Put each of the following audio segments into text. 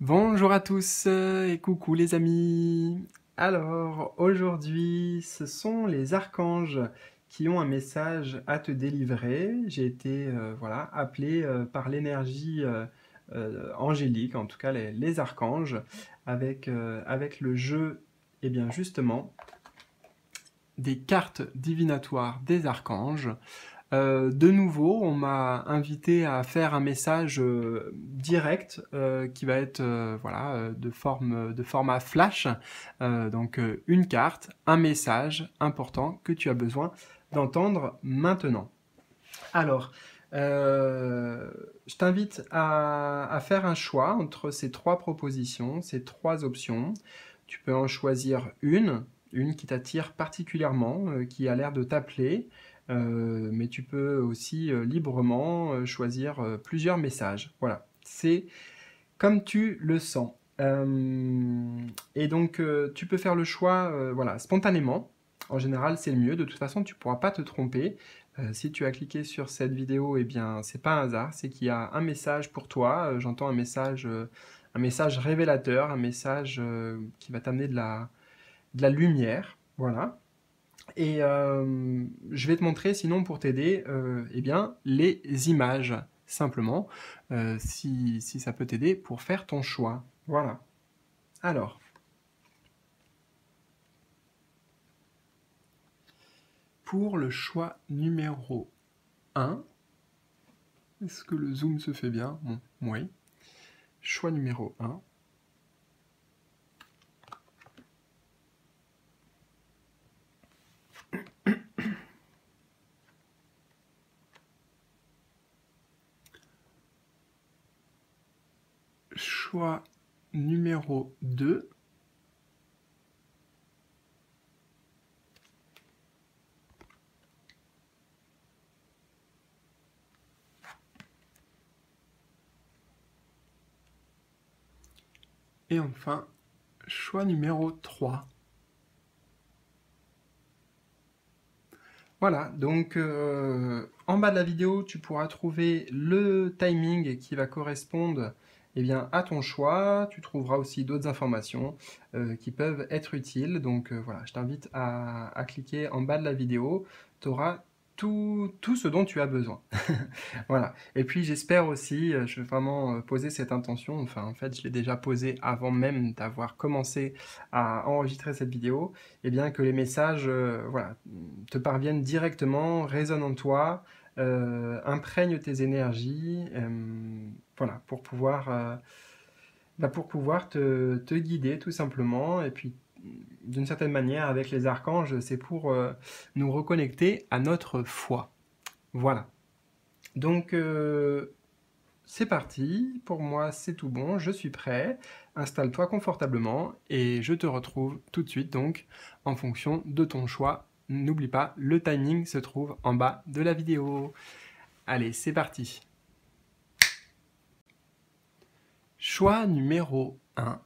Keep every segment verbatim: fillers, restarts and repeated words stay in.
Bonjour à tous et coucou les amis. Alors aujourd'hui ce sont les archanges qui ont un message à te délivrer. J'ai été euh, voilà, appelé euh, par l'énergie euh, euh, angélique, en tout cas les, les archanges, avec, euh, avec le jeu, et eh bien justement, des cartes divinatoires des archanges. Euh, de nouveau, on m'a invité à faire un message euh, direct euh, qui va être euh, voilà, euh, de, forme, de format flash. Euh, donc euh, une carte, un message important que tu as besoin d'entendre maintenant. Alors, euh, je t'invite à, à faire un choix entre ces trois propositions, ces trois options. Tu peux en choisir une, une qui t'attire particulièrement, euh, qui a l'air de t'appeler. Euh, mais tu peux aussi euh, librement euh, choisir euh, plusieurs messages. Voilà, c'est comme tu le sens. Euh, et donc, euh, tu peux faire le choix euh, voilà, spontanément. En général, c'est le mieux. De toute façon, tu ne pourras pas te tromper. Euh, si tu as cliqué sur cette vidéo, eh bien, c'est pas un hasard. C'est qu'il y a un message pour toi. Euh, J'entends un message, euh, un message révélateur, un message euh, qui va t'amener de la, de la lumière. Voilà. Et euh, je vais te montrer, sinon pour t'aider, euh, eh bien les images, simplement, euh, si, si ça peut t'aider pour faire ton choix. Voilà. Alors, pour le choix numéro un, est-ce que le zoom se fait bien? Bon, oui. Choix numéro un. Choix numéro deux. Et enfin, choix numéro trois. Voilà, donc euh, en bas de la vidéo, tu pourras trouver le timing qui va correspondre eh bien, à ton choix. Tu trouveras aussi d'autres informations euh, qui peuvent être utiles. Donc euh, voilà, je t'invite à, à cliquer en bas de la vidéo. Tu auras tout, tout ce dont tu as besoin. Voilà. Et puis j'espère aussi, je vais vraiment poser cette intention, enfin en fait je l'ai déjà posée avant même d'avoir commencé à enregistrer cette vidéo, et eh bien que les messages euh, voilà, te parviennent directement, résonnent en toi, Euh, imprègne tes énergies, euh, voilà, pour pouvoir, euh, bah pour pouvoir te, te guider tout simplement. Et puis, d'une certaine manière, avec les archanges, c'est pour euh, nous reconnecter à notre foi. Voilà. Donc, euh, c'est parti. Pour moi, c'est tout bon. Je suis prêt. Installe-toi confortablement et je te retrouve tout de suite, donc, en fonction de ton choix. N'oublie pas, le timing se trouve en bas de la vidéo. Allez, c'est parti. Choix numéro un.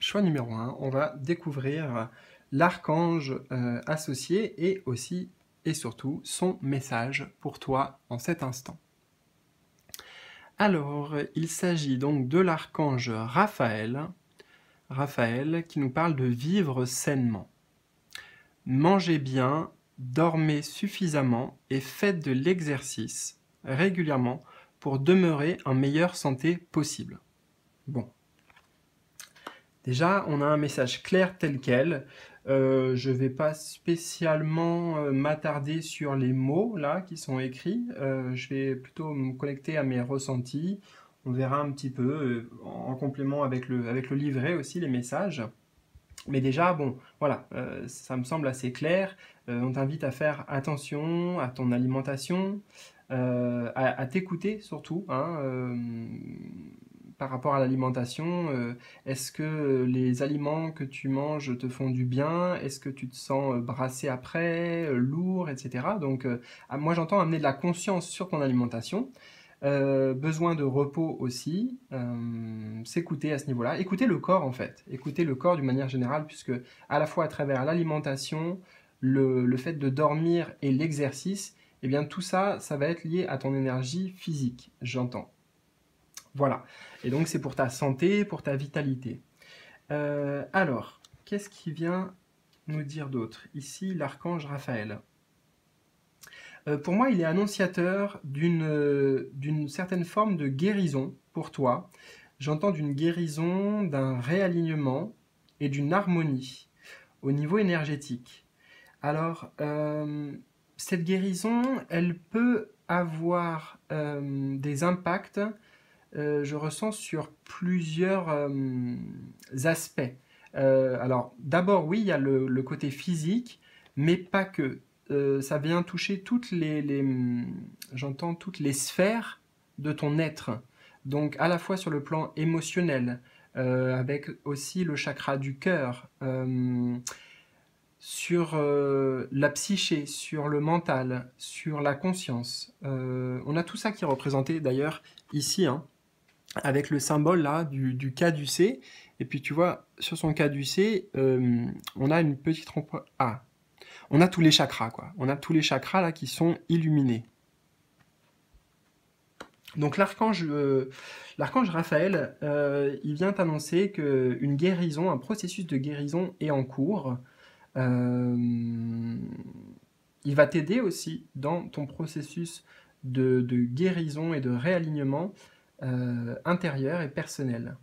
Choix numéro un, on va découvrir l'archange euh, associé et aussi et surtout son message pour toi en cet instant. Alors, il s'agit donc de l'archange Raphaël, Raphaël qui nous parle de vivre sainement. Mangez bien, dormez suffisamment et faites de l'exercice régulièrement pour demeurer en meilleure santé possible. Bon. Déjà, on a un message clair tel quel. Euh, je ne vais pas spécialement euh, m'attarder sur les mots là qui sont écrits. Euh, je vais plutôt me connecter à mes ressentis. On verra un petit peu euh, en complément avec le, avec le livret aussi, les messages. Mais déjà, bon, voilà, euh, ça me semble assez clair. Euh, on t'invite à faire attention à ton alimentation, euh, à, à t'écouter surtout, hein, euh, par rapport à l'alimentation. Euh, est-ce que les aliments que tu manges te font du bien? Est-ce que tu te sens brassé après, lourd, et cetera. Donc, euh, moi, j'entends amener de la conscience sur ton alimentation. Euh, besoin de repos aussi, euh, s'écouter à ce niveau-là, écouter le corps en fait, écouter le corps d'une manière générale, puisque à la fois à travers l'alimentation, le, le fait de dormir et l'exercice, eh bien tout ça, ça va être lié à ton énergie physique, j'entends. Voilà. Et donc, c'est pour ta santé, pour ta vitalité. Euh, alors, qu'est-ce qui vient nous dire d'autre? Ici, l'archange Raphaël. Euh, pour moi, il est annonciateur d'une euh, d'une certaine forme de guérison pour toi. J'entends d'une guérison, d'un réalignement et d'une harmonie au niveau énergétique. Alors, euh, cette guérison, elle peut avoir euh, des impacts, euh, je ressens, sur plusieurs euh, aspects. Euh, alors, d'abord, oui, il y a le, le côté physique, mais pas que. Euh, ça vient toucher toutes les, les j'entends toutes les sphères de ton être. Donc, à la fois sur le plan émotionnel, euh, avec aussi le chakra du cœur, euh, sur euh, la psyché, sur le mental, sur la conscience. Euh, on a tout ça qui est représenté d'ailleurs ici, hein, avec le symbole là du, du caducée. Et puis tu vois, sur son caducée, euh, on a une petite rampe. Ah, on a tous les chakras, quoi. On a tous les chakras là qui sont illuminés. Donc l'archange euh, l'archange Raphaël, euh, il vient annoncer qu'une guérison, un processus de guérison est en cours. Euh, il va t'aider aussi dans ton processus de, de guérison et de réalignement euh, intérieur et personnel.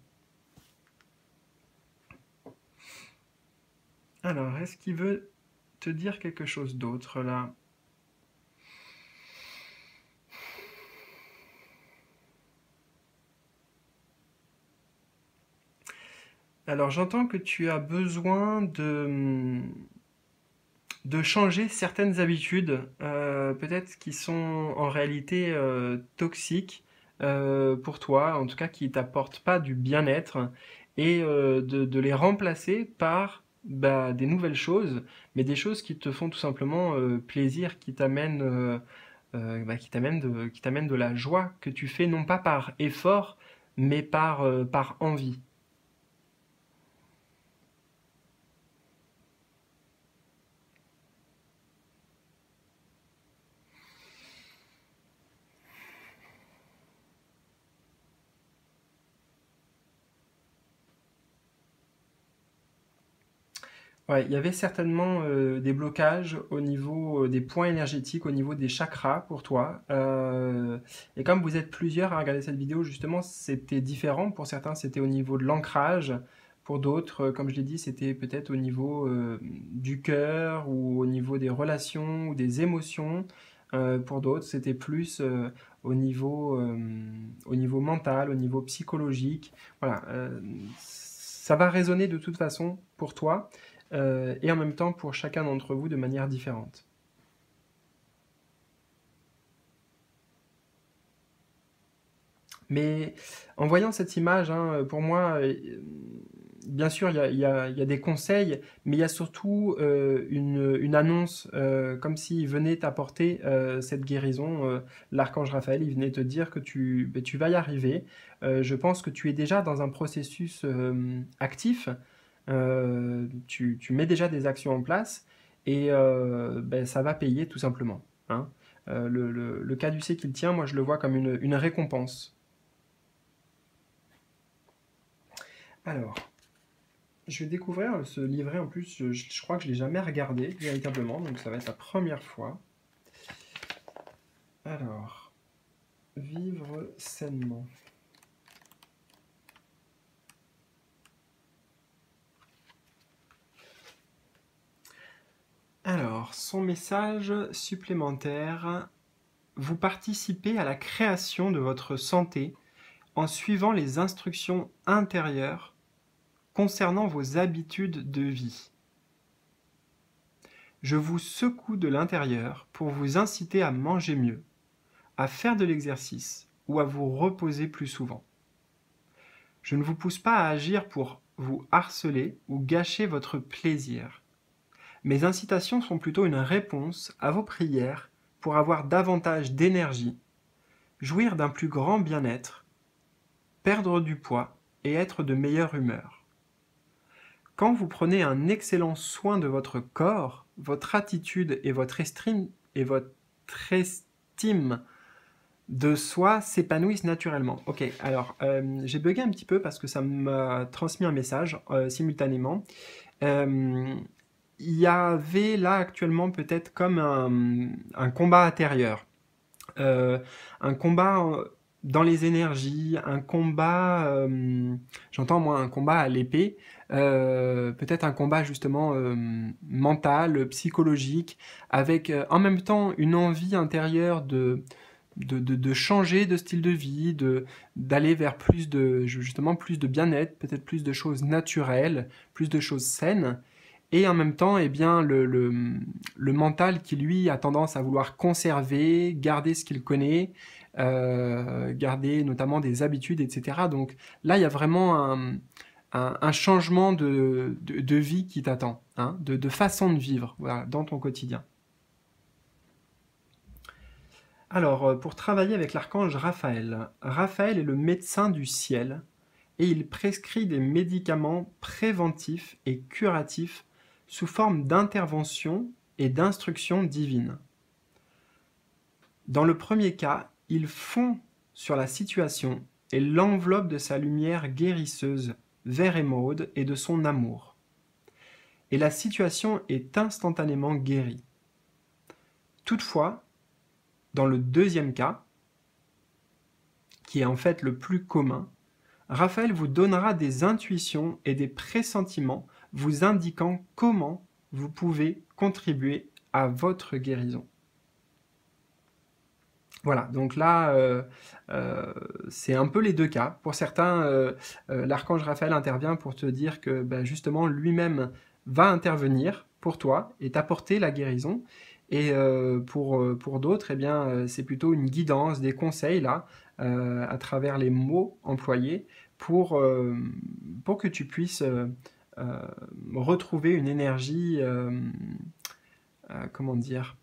Alors, est-ce qu'il veut te dire quelque chose d'autre là? Alors, j'entends que tu as besoin de, de changer certaines habitudes, euh, peut-être qui sont en réalité euh, toxiques euh, pour toi, en tout cas qui ne t'apportent pas du bien-être, et euh, de, de les remplacer par bah, des nouvelles choses, mais des choses qui te font tout simplement euh, plaisir, qui t'amènent euh, euh, bah, qui t'amènent de, qui t'amènent de la joie, que tu fais non pas par effort, mais par, euh, par envie. Ouais, il y avait certainement euh, des blocages au niveau euh, des points énergétiques, au niveau des chakras pour toi. Euh, et comme vous êtes plusieurs à regarder cette vidéo, justement, c'était différent. Pour certains, c'était au niveau de l'ancrage. Pour d'autres, euh, comme je l'ai dit, c'était peut-être au niveau euh, du cœur ou au niveau des relations ou des émotions. Euh, pour d'autres, c'était plus euh, au niveau, euh, au niveau mental, au niveau psychologique. Voilà, euh, ça va résonner de toute façon pour toi. Euh, et en même temps pour chacun d'entre vous de manière différente. Mais en voyant cette image, hein, pour moi, euh, bien sûr, il y a, y a, y a des conseils, mais il y a surtout euh, une, une annonce, euh, comme s'il venait t'apporter euh, cette guérison. Euh, L'archange Raphaël, il venait te dire que tu, ben, tu vas y arriver. Euh, je pense que tu es déjà dans un processus euh, actif. Euh, tu, tu mets déjà des actions en place et euh, ben, ça va payer tout simplement. Hein. Euh, le, le, le caducée qu'il tient, moi je le vois comme une, une récompense. Alors, je vais découvrir ce livret en plus, je, je crois que je ne l'ai jamais regardé véritablement, donc ça va être la première fois. Alors, vivre sainement. Alors, son message supplémentaire, vous participez à la création de votre santé en suivant les instructions intérieures concernant vos habitudes de vie. Je vous secoue de l'intérieur pour vous inciter à manger mieux, à faire de l'exercice ou à vous reposer plus souvent. Je ne vous pousse pas à agir pour vous harceler ou gâcher votre plaisir. Mes incitations sont plutôt une réponse à vos prières pour avoir davantage d'énergie, jouir d'un plus grand bien-être, perdre du poids et être de meilleure humeur. Quand vous prenez un excellent soin de votre corps, votre attitude et votre estime, et votre estime de soi s'épanouissent naturellement. Ok, alors euh, j'ai bugué un petit peu parce que ça m'a transmis un message euh, simultanément. Euh, il y avait là actuellement peut-être comme un, un combat intérieur, euh, un combat dans les énergies, un combat, euh, j'entends moi un combat à l'épée, euh, peut-être un combat justement euh, mental, psychologique, avec euh, en même temps une envie intérieure de... De, de, de changer de style de vie, de d'aller vers plus de justement plus de bien-être, peut-être plus de choses naturelles, plus de choses saines, et en même temps eh bien le, le, le mental qui lui a tendance à vouloir conserver, garder ce qu'il connaît, euh, garder notamment des habitudes, et cetera. Donc là il y a vraiment un, un, un changement de, de, de vie qui t'attend, hein, de, de façon de vivre, voilà, dans ton quotidien. Alors, pour travailler avec l'archange Raphaël, Raphaël est le médecin du ciel et il prescrit des médicaments préventifs et curatifs sous forme d'interventions et d'instructions divines. Dans le premier cas, il fond sur la situation et l'enveloppe de sa lumière guérisseuse, vert émeraude, et de son amour. Et la situation est instantanément guérie. Toutefois, dans le deuxième cas, qui est en fait le plus commun, Raphaël vous donnera des intuitions et des pressentiments vous indiquant comment vous pouvez contribuer à votre guérison. Voilà, donc là, euh, euh, c'est un peu les deux cas. Pour certains, euh, euh, l'archange Raphaël intervient pour te dire que ben justement lui-même va intervenir pour toi et t'apporter la guérison. Et euh, pour, pour d'autres, eh bien, c'est plutôt une guidance, des conseils là, euh, à travers les mots employés pour, euh, pour que tu puisses euh, euh, retrouver une énergie, euh, euh, comment dire,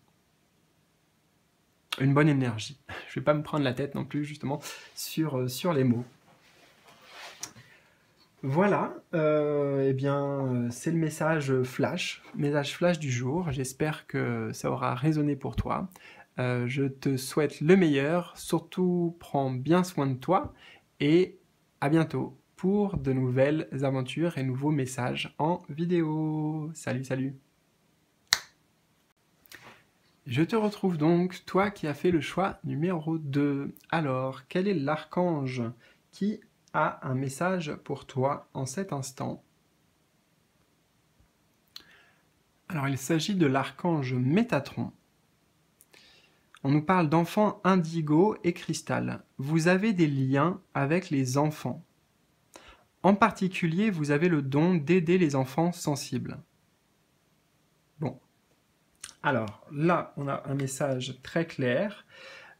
une bonne énergie. Je ne vais pas me prendre la tête non plus justement sur, sur les mots. Voilà, euh, eh bien, c'est le message flash, message flash du jour. J'espère que ça aura résonné pour toi. Euh, je te souhaite le meilleur, surtout prends bien soin de toi et à bientôt pour de nouvelles aventures et nouveaux messages en vidéo. Salut, salut! Je te retrouve donc, toi qui as fait le choix numéro deux. Alors, quel est l'archange qui a un message pour toi en cet instant? Alors il s'agit de l'archange Métatron. On nous parle d'enfants indigo et cristal. Vous avez des liens avec les enfants. En particulier, vous avez le don d'aider les enfants sensibles. Bon. Alors là, on a un message très clair.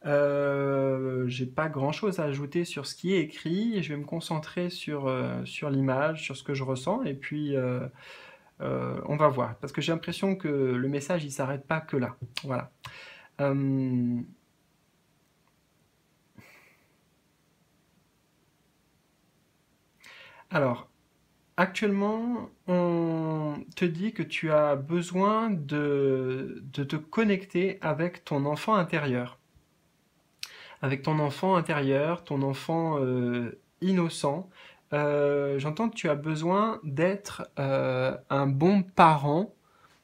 Euh, j'ai pas grand chose à ajouter sur ce qui est écrit, et je vais me concentrer sur, euh, sur l'image, sur ce que je ressens, et puis euh, euh, on va voir, parce que j'ai l'impression que le message il s'arrête pas que là, voilà. Euh... Alors, actuellement, on te dit que tu as besoin de, de te connecter avec ton enfant intérieur. Avec ton enfant intérieur, ton enfant euh, innocent. Euh, j'entends que tu as besoin d'être euh, un bon parent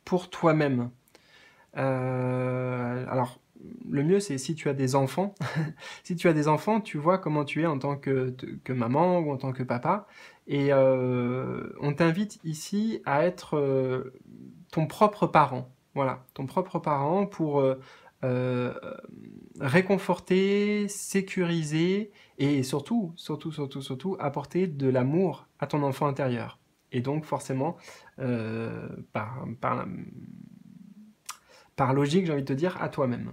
pour toi-même. Euh, alors, le mieux, c'est si tu as des enfants. Si tu as des enfants, tu vois comment tu es en tant que, que maman ou en tant que papa. Et euh, on t'invite ici à être euh, ton propre parent. Voilà, ton propre parent pour... Euh, Euh, réconforter, sécuriser et surtout, surtout, surtout, surtout apporter de l'amour à ton enfant intérieur. Et donc forcément, euh, par, par, par logique, j'ai envie de te dire, à toi-même.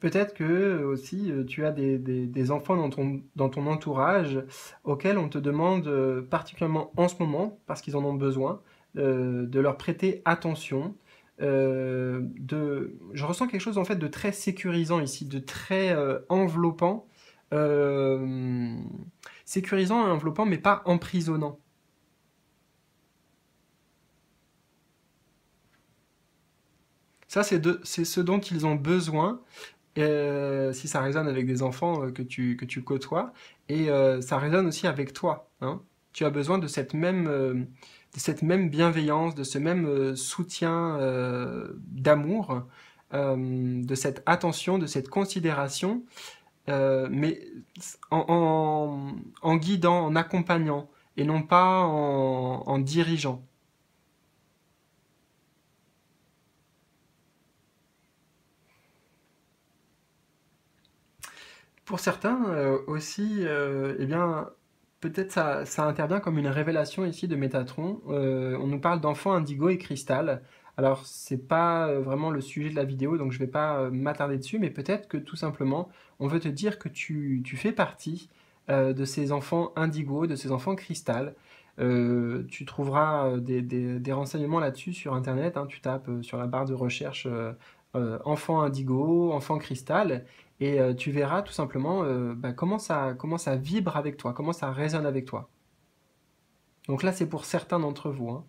Peut-être que aussi tu as des, des, des enfants dans ton, dans ton entourage auxquels on te demande particulièrement en ce moment, parce qu'ils en ont besoin, Euh, de leur prêter attention. Euh, de... Je ressens quelque chose en fait de très sécurisant ici, de très euh, enveloppant. Euh... Sécurisant et enveloppant, mais pas emprisonnant. Ça, c'est ce dont ils ont besoin, euh, si ça résonne avec des enfants euh, que, tu, que tu côtoies, et euh, ça résonne aussi avec toi. Hein. Tu as besoin de cette même, euh, de cette même bienveillance, de ce même euh, soutien euh, d'amour, euh, de cette attention, de cette considération, euh, mais en, en, en guidant, en accompagnant, et non pas en, en dirigeant. Pour certains euh, aussi, euh, eh bien, peut-être ça, ça intervient comme une révélation ici de Métatron. Euh, on nous parle d'enfants indigo et cristal. Alors, c'est pas vraiment le sujet de la vidéo, donc je vais pas m'attarder dessus, mais peut-être que tout simplement, on veut te dire que tu, tu fais partie euh, de ces enfants indigo, de ces enfants cristal. Euh, tu trouveras des, des, des renseignements là-dessus sur Internet. Hein, tu tapes sur la barre de recherche euh, euh, enfants indigo, enfants cristal. Et euh, tu verras tout simplement euh, bah, comment, ça, comment ça vibre avec toi, comment ça résonne avec toi. Donc là, c'est pour certains d'entre vous. Hein.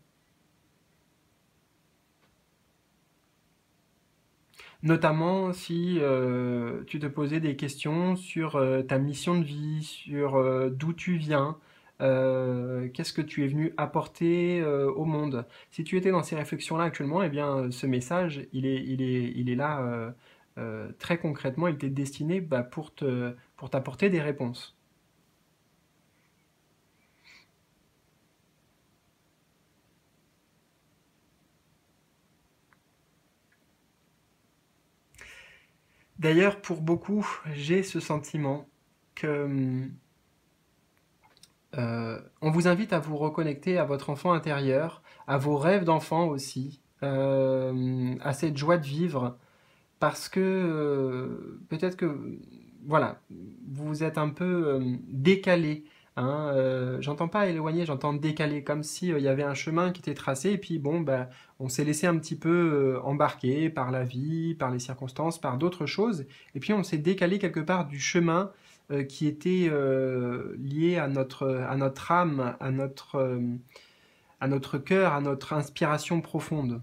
Notamment si euh, tu te posais des questions sur euh, ta mission de vie, sur euh, d'où tu viens, euh, qu'est-ce que tu es venu apporter euh, au monde. Si tu étais dans ces réflexions-là actuellement, eh bien, ce message, il est, il est, il est là... Euh, Euh, très concrètement, il t'est destiné bah, pour te, pour t'apporter des réponses. D'ailleurs, pour beaucoup, j'ai ce sentiment que euh, on vous invite à vous reconnecter à votre enfant intérieur, à vos rêves d'enfant aussi, euh, à cette joie de vivre. Parce que euh, peut-être que voilà, vous êtes un peu euh, décalé. Hein, euh, j'entends pas éloigné, j'entends décalé, comme s'il euh, y avait un chemin qui était tracé et puis bon, bah, on s'est laissé un petit peu euh, embarquer par la vie, par les circonstances, par d'autres choses. Et puis on s'est décalé quelque part du chemin euh, qui était euh, lié à notre, à notre âme, à notre, euh, à notre cœur, à notre inspiration profonde.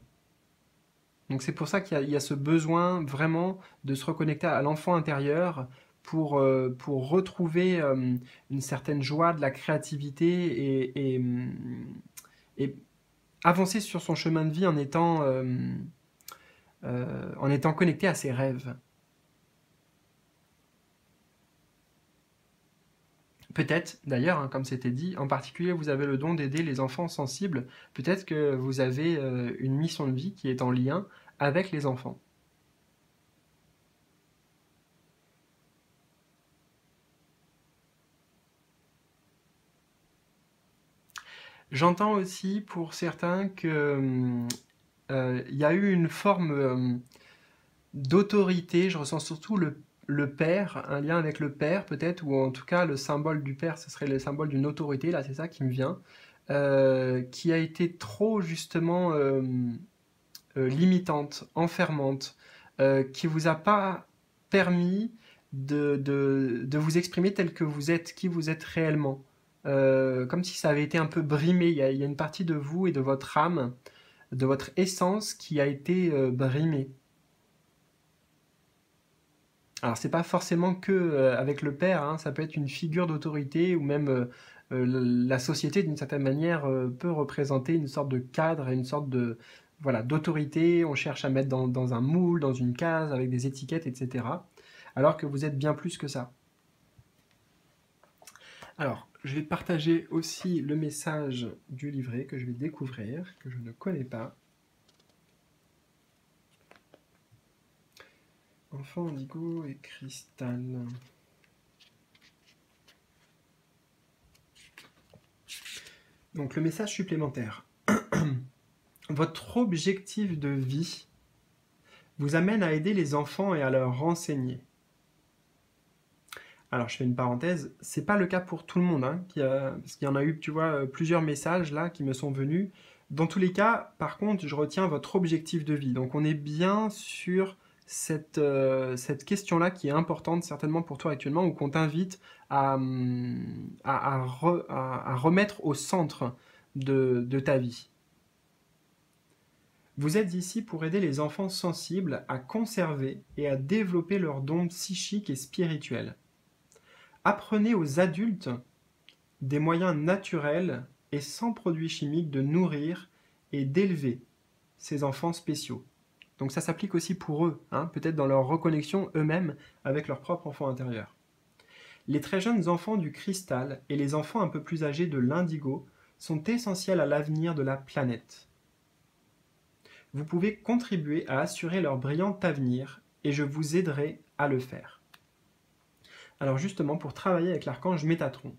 Donc c'est pour ça qu'il y, y a ce besoin vraiment de se reconnecter à l'enfant intérieur pour, euh, pour retrouver euh, une certaine joie, de la créativité et, et, et avancer sur son chemin de vie en étant, euh, euh, en étant connecté à ses rêves. Peut-être, d'ailleurs, hein, comme c'était dit, en particulier, vous avez le don d'aider les enfants sensibles. Peut-être que vous avez euh, une mission de vie qui est en lien avec les enfants. J'entends aussi, pour certains, qu'il euh, y a eu une forme euh, d'autorité. Je ressens surtout le le père, un lien avec le père peut-être, ou en tout cas le symbole du père, ce serait le symbole d'une autorité, là c'est ça qui me vient, euh, qui a été trop justement euh, euh, limitante, enfermante, euh, qui vous a pas permis de, de, de vous exprimer tel que vous êtes, qui vous êtes réellement, euh, comme si ça avait été un peu brimé. Il y a, il y a une partie de vous et de votre âme, de votre essence qui a été euh, brimée. Alors, c'est pas forcément que euh, avec le père, hein, ça peut être une figure d'autorité ou même euh, la société, d'une certaine manière, euh, peut représenter une sorte de cadre et une sorte de voilà d'autorité. On cherche à mettre dans, dans un moule, dans une case, avec des étiquettes, et cetera. Alors que vous êtes bien plus que ça. Alors, je vais partager aussi le message du livret que je vais découvrir, que je ne connais pas. Enfant indigo et cristal. Donc le message supplémentaire. Votre objectif de vie vous amène à aider les enfants et à leur renseigner. Alors je fais une parenthèse, c'est pas le cas pour tout le monde, hein, qui a, parce qu'il y en a eu, tu vois, plusieurs messages là qui me sont venus. Dans tous les cas, par contre, je retiens votre objectif de vie. Donc on est bien sur cette, euh, cette question-là qui est importante certainement pour toi actuellement, ou qu'on t'invite à, à, à, re, à, à remettre au centre de, de ta vie. Vous êtes ici pour aider les enfants sensibles à conserver et à développer leurs dons psychiques et spirituels. Apprenez aux adultes des moyens naturels et sans produits chimiques de nourrir et d'élever ces enfants spéciaux. Donc ça s'applique aussi pour eux, hein, peut-être dans leur reconnexion eux-mêmes avec leur propre enfant intérieur. Les très jeunes enfants du cristal et les enfants un peu plus âgés de l'indigo sont essentiels à l'avenir de la planète. Vous pouvez contribuer à assurer leur brillant avenir et je vous aiderai à le faire. Alors justement, pour travailler avec l'archange Métatron,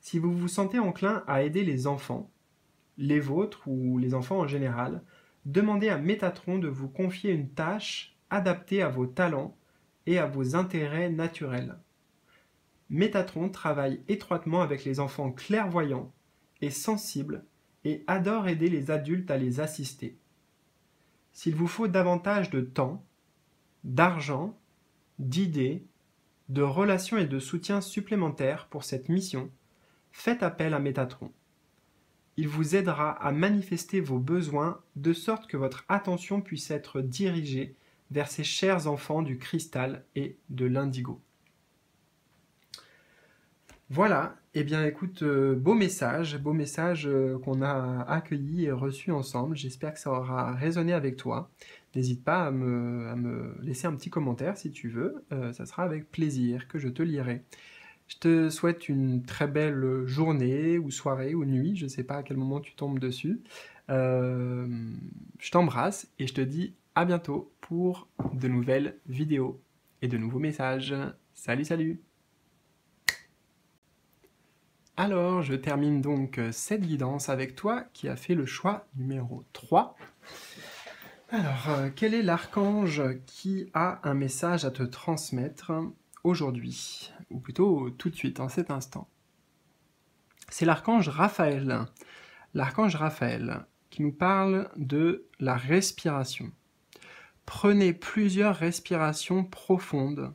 si vous vous sentez enclin à aider les enfants, les vôtres ou les enfants en général, demandez à Métatron de vous confier une tâche adaptée à vos talents et à vos intérêts naturels. Métatron travaille étroitement avec les enfants clairvoyants et sensibles et adore aider les adultes à les assister. S'il vous faut davantage de temps, d'argent, d'idées, de relations et de soutien supplémentaires pour cette mission, faites appel à Métatron. Il vous aidera à manifester vos besoins de sorte que votre attention puisse être dirigée vers ces chers enfants du cristal et de l'indigo. Voilà, eh bien écoute, euh, beau message, beau message euh, qu'on a accueilli et reçu ensemble. J'espère que ça aura résonné avec toi. N'hésite pas à me, à me laisser un petit commentaire si tu veux, euh, ça sera avec plaisir que je te lirai. Je te souhaite une très belle journée ou soirée ou nuit, je ne sais pas à quel moment tu tombes dessus. Euh, je t'embrasse et je te dis à bientôt pour de nouvelles vidéos et de nouveaux messages. Salut, salut! Alors, je termine donc cette guidance avec toi qui a fait le choix numéro trois. Alors, quel est l'archange qui a un message à te transmettre aujourd'hui, ou plutôt tout de suite, en cet instant? C'est l'archange Raphaël. L'archange Raphaël qui nous parle de la respiration. Prenez plusieurs respirations profondes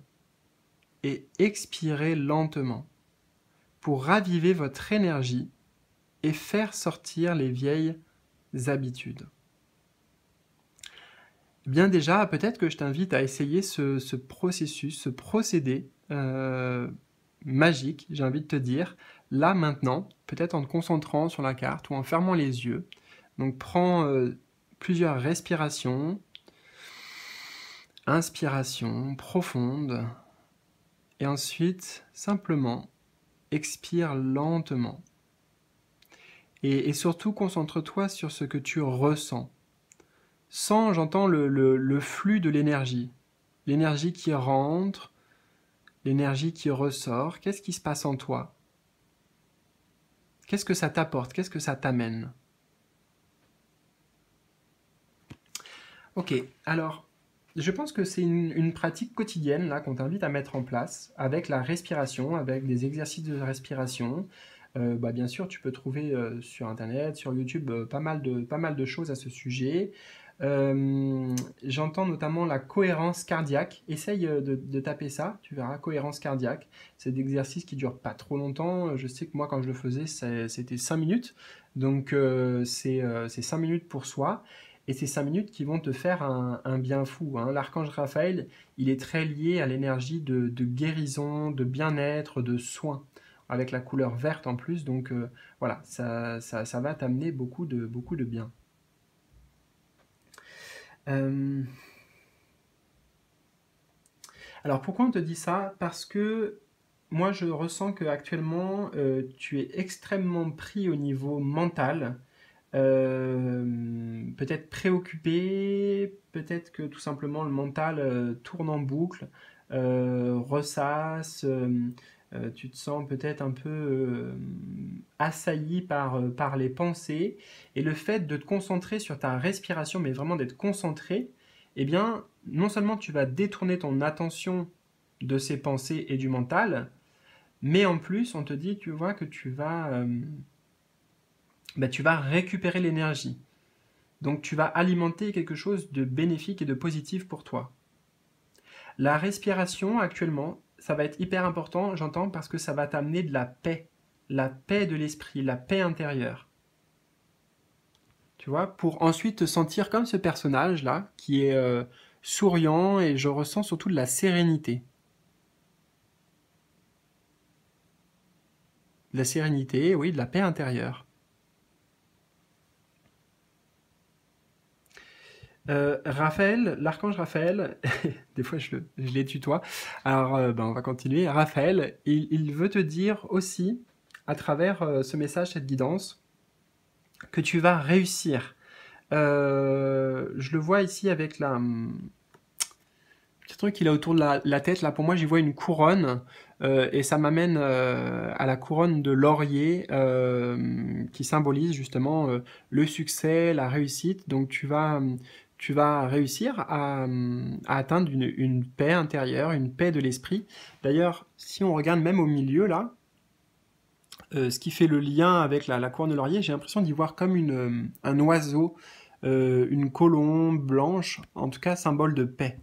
et expirez lentement pour raviver votre énergie et faire sortir les vieilles habitudes. Bien déjà, peut-être que je t'invite à essayer ce, ce processus, ce procédé euh, magique, j'ai envie de te dire, là maintenant, peut-être en te concentrant sur la carte ou en fermant les yeux. Donc prends euh, plusieurs respirations, inspiration profonde, et ensuite simplement expire lentement. Et, et surtout, concentre-toi sur ce que tu ressens. Sens, j'entends, le, le, le flux de l'énergie. L'énergie qui rentre, l'énergie qui ressort. Qu'est-ce qui se passe en toi? Qu'est-ce que ça t'apporte? Qu'est-ce que ça t'amène? Ok, alors, je pense que c'est une, une pratique quotidienne là qu'on t'invite à mettre en place avec la respiration, avec des exercices de respiration. Euh, bah, bien sûr, tu peux trouver euh, sur Internet, sur YouTube, euh, pas mal de, pas mal de choses à ce sujet. Euh, J'entends notamment la cohérence cardiaque. Essaye de, de taper ça, tu verras, cohérence cardiaque. C'est des exercices qui ne durent pas trop longtemps. Je sais que moi, quand je le faisais, c'était cinq minutes. Donc, euh, c'est euh, cinq minutes pour soi. Et ces cinq minutes qui vont te faire un, un bien fou. Hein. L'archange Raphaël, il est très lié à l'énergie de, de guérison, de bien-être, de soin, avec la couleur verte en plus. Donc euh, voilà, ça, ça, ça va t'amener beaucoup de, beaucoup de bien. Euh... Alors pourquoi on te dit ça? Parce que moi je ressens qu'actuellement euh, tu es extrêmement pris au niveau mental. Euh, peut-être préoccupé, peut-être que tout simplement le mental euh, tourne en boucle, euh, ressasse, euh, euh, tu te sens peut-être un peu euh, assailli par, euh, par les pensées, et le fait de te concentrer sur ta respiration, mais vraiment d'être concentré, eh bien, non seulement tu vas détourner ton attention de ces pensées et du mental, mais en plus, on te dit, tu vois, que tu vas... Euh, Bah, tu vas récupérer l'énergie. Donc tu vas alimenter quelque chose de bénéfique et de positif pour toi. La respiration actuellement, ça va être hyper important, j'entends, parce que ça va t'amener de la paix. La paix de l'esprit, la paix intérieure. tu vois, pour ensuite te sentir comme ce personnage-là, qui est euh, souriant, et je ressens surtout de la sérénité. De la sérénité, oui, de la paix intérieure. Euh, Raphaël, l'archange Raphaël, des fois je, le, je les tutoie, alors euh, ben, on va continuer. Raphaël, il, il veut te dire aussi, à travers euh, ce message, cette guidance, que tu vas réussir. Euh, je le vois ici avec la... petit truc qu'il a autour de la, la tête, là pour moi j'y vois une couronne, euh, et ça m'amène euh, à la couronne de laurier euh, qui symbolise justement euh, le succès, la réussite. Donc tu vas, tu vas réussir à, à atteindre une, une paix intérieure, une paix de l'esprit. D'ailleurs, si on regarde même au milieu là, euh, ce qui fait le lien avec la, la couronne de laurier, j'ai l'impression d'y voir comme une, un oiseau, euh, une colombe blanche, en tout cas symbole de paix.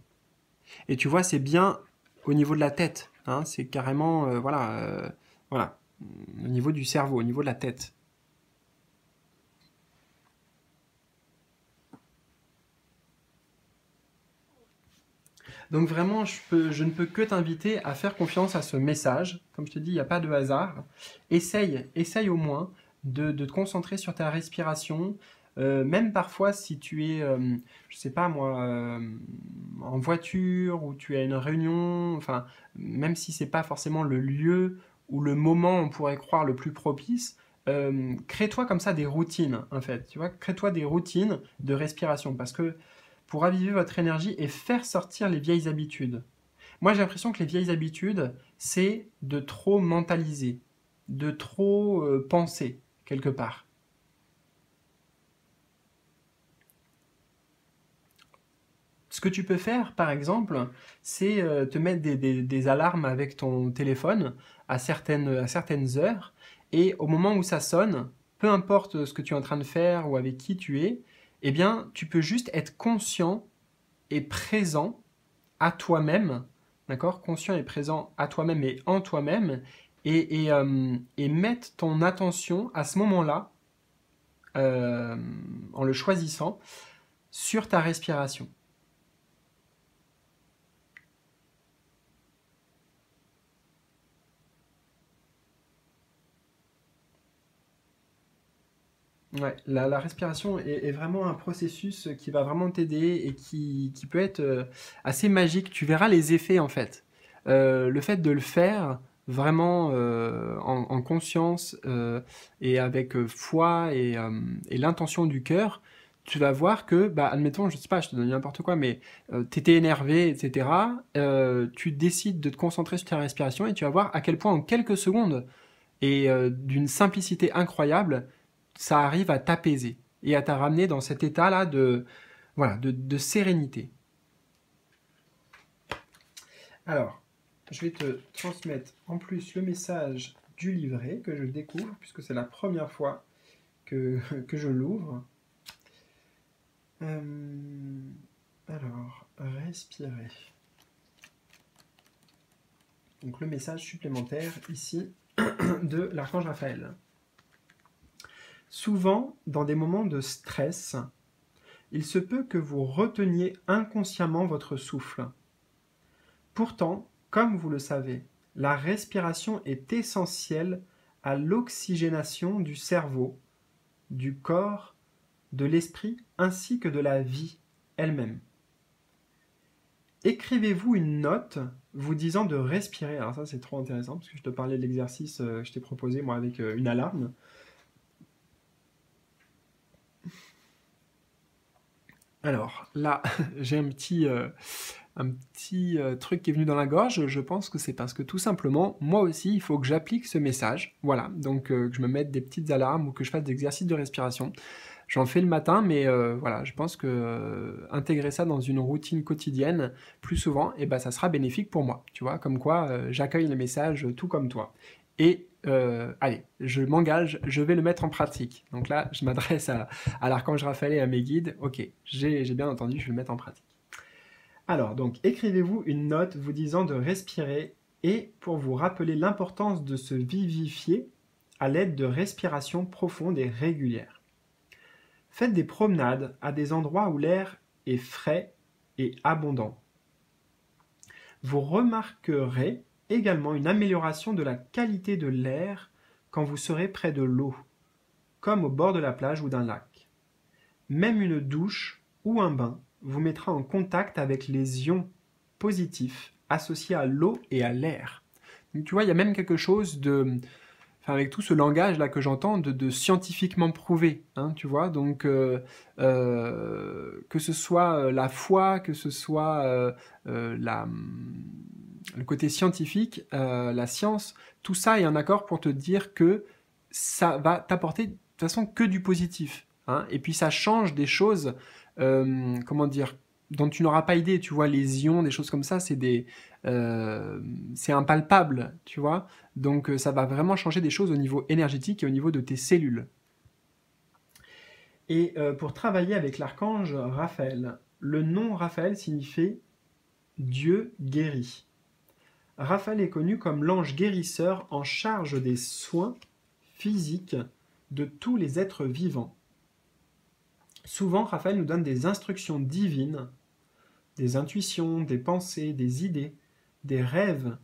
Et tu vois, c'est bien au niveau de la tête, hein, c'est carrément, euh, voilà, euh, voilà, au niveau du cerveau, au niveau de la tête. Donc vraiment, je, peux, je ne peux que t'inviter à faire confiance à ce message. Comme je te dis, il n'y a pas de hasard. Essaye, essaye au moins de, de te concentrer sur ta respiration. Euh, même parfois, si tu es, euh, je sais pas moi, euh, en voiture ou tu as une réunion, enfin, même si c'est pas forcément le lieu ou le moment, on pourrait croire, le plus propice, euh, crée-toi comme ça des routines, en fait, tu vois, crée-toi des routines de respiration, parce que pour raviver votre énergie et faire sortir les vieilles habitudes. Moi, j'ai l'impression que les vieilles habitudes, c'est de trop mentaliser, de trop euh, penser, quelque part. Ce que tu peux faire, par exemple, c'est euh, te mettre des, des, des alarmes avec ton téléphone à certaines, à certaines heures, et au moment où ça sonne, peu importe ce que tu es en train de faire ou avec qui tu es, eh bien, tu peux juste être conscient et présent à toi-même, d'accord, conscient et présent à toi-même et en toi-même, et, et, euh, et mettre ton attention à ce moment-là, euh, en le choisissant, sur ta respiration. Ouais, la, la respiration est, est vraiment un processus qui va vraiment t'aider et qui, qui peut être euh, assez magique. Tu verras les effets en fait. Euh, le fait de le faire vraiment euh, en, en conscience euh, et avec euh, foi et, euh, et l'intention du cœur, tu vas voir que, bah, admettons, je ne sais pas, je te donne n'importe quoi, mais euh, tu étais énervé, et cetera. Euh, tu décides de te concentrer sur ta respiration et tu vas voir à quel point en quelques secondes et euh, d'une simplicité incroyable, ça arrive à t'apaiser et à te ramener dans cet état-là de, voilà, de, de sérénité. Alors, je vais te transmettre en plus le message du livret que je découvre, puisque c'est la première fois que, que je l'ouvre. Euh, alors, respirer. Donc le message supplémentaire ici de l'archange Raphaël. Souvent, dans des moments de stress, il se peut que vous reteniez inconsciemment votre souffle. Pourtant, comme vous le savez, la respiration est essentielle à l'oxygénation du cerveau, du corps, de l'esprit ainsi que de la vie elle-même. Écrivez-vous une note vous disant de respirer. Alors ça, c'est trop intéressant parce que je te parlais de l'exercice que je t'ai proposé, moi, avec une alarme. Alors là, j'ai un petit, euh, un petit euh, truc qui est venu dans la gorge. Je pense que c'est parce que tout simplement, moi aussi, il faut que j'applique ce message. Voilà, donc euh, que je me mette des petites alarmes ou que je fasse des exercices de respiration. J'en fais le matin, mais euh, voilà, je pense que euh, intégrer ça dans une routine quotidienne plus souvent, eh ben, ça sera bénéfique pour moi. Tu vois, comme quoi euh, j'accueille le message tout comme toi. Et euh, allez, je m'engage, je vais le mettre en pratique. Donc là, je m'adresse à, à l'archange Raphaël et à mes guides. Ok, j'ai bien entendu, je vais le mettre en pratique. Alors, donc, écrivez-vous une note vous disant de respirer et pour vous rappeler l'importance de se vivifier à l'aide de respirations profondes et régulières. Faites des promenades à des endroits où l'air est frais et abondant. Vous remarquerez également une amélioration de la qualité de l'air quand vous serez près de l'eau, comme au bord de la plage ou d'un lac. Même une douche ou un bain vous mettra en contact avec les ions positifs associés à l'eau et à l'air. Tu vois, il y a même quelque chose de... Enfin, avec tout ce langage-là que j'entends, de, de scientifiquement prouvé, hein, tu vois. Donc, euh, euh, que ce soit la foi, que ce soit euh, euh, la, le côté scientifique, euh, la science, tout ça est en accord pour te dire que ça va t'apporter de toute façon que du positif. Hein, et puis, ça change des choses, euh, comment dire, dont tu n'auras pas idée, tu vois, les ions, des choses comme ça, c'est des, euh, c'est impalpable, tu vois. Donc, ça va vraiment changer des choses au niveau énergétique et au niveau de tes cellules. Et euh, pour travailler avec l'archange Raphaël, le nom Raphaël signifie « Dieu guérit ». Raphaël est connu comme l'ange guérisseur en charge des soins physiques de tous les êtres vivants. Souvent, Raphaël nous donne des instructions divines, des intuitions, des pensées, des idées, des rêves,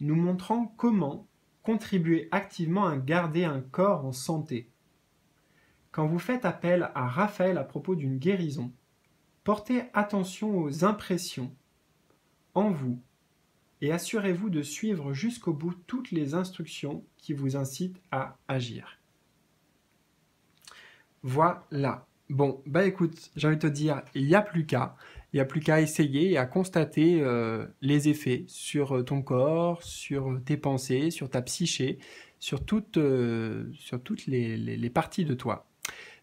nous montrant comment contribuer activement à garder un corps en santé. Quand vous faites appel à Raphaël à propos d'une guérison, portez attention aux impressions en vous et assurez-vous de suivre jusqu'au bout toutes les instructions qui vous incitent à agir. Voilà. Bon, bah écoute, j'ai envie de te dire, il n'y a plus qu'à. Il n'y a plus qu'à essayer et à constater euh, les effets sur ton corps, sur tes pensées, sur ta psyché, sur toutes, euh, sur toutes les, les, les parties de toi.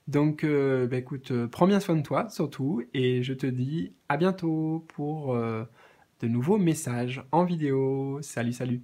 Donc, euh, bah écoute, euh, prends bien soin de toi, surtout, et je te dis à bientôt pour euh, de nouveaux messages en vidéo. Salut, salut!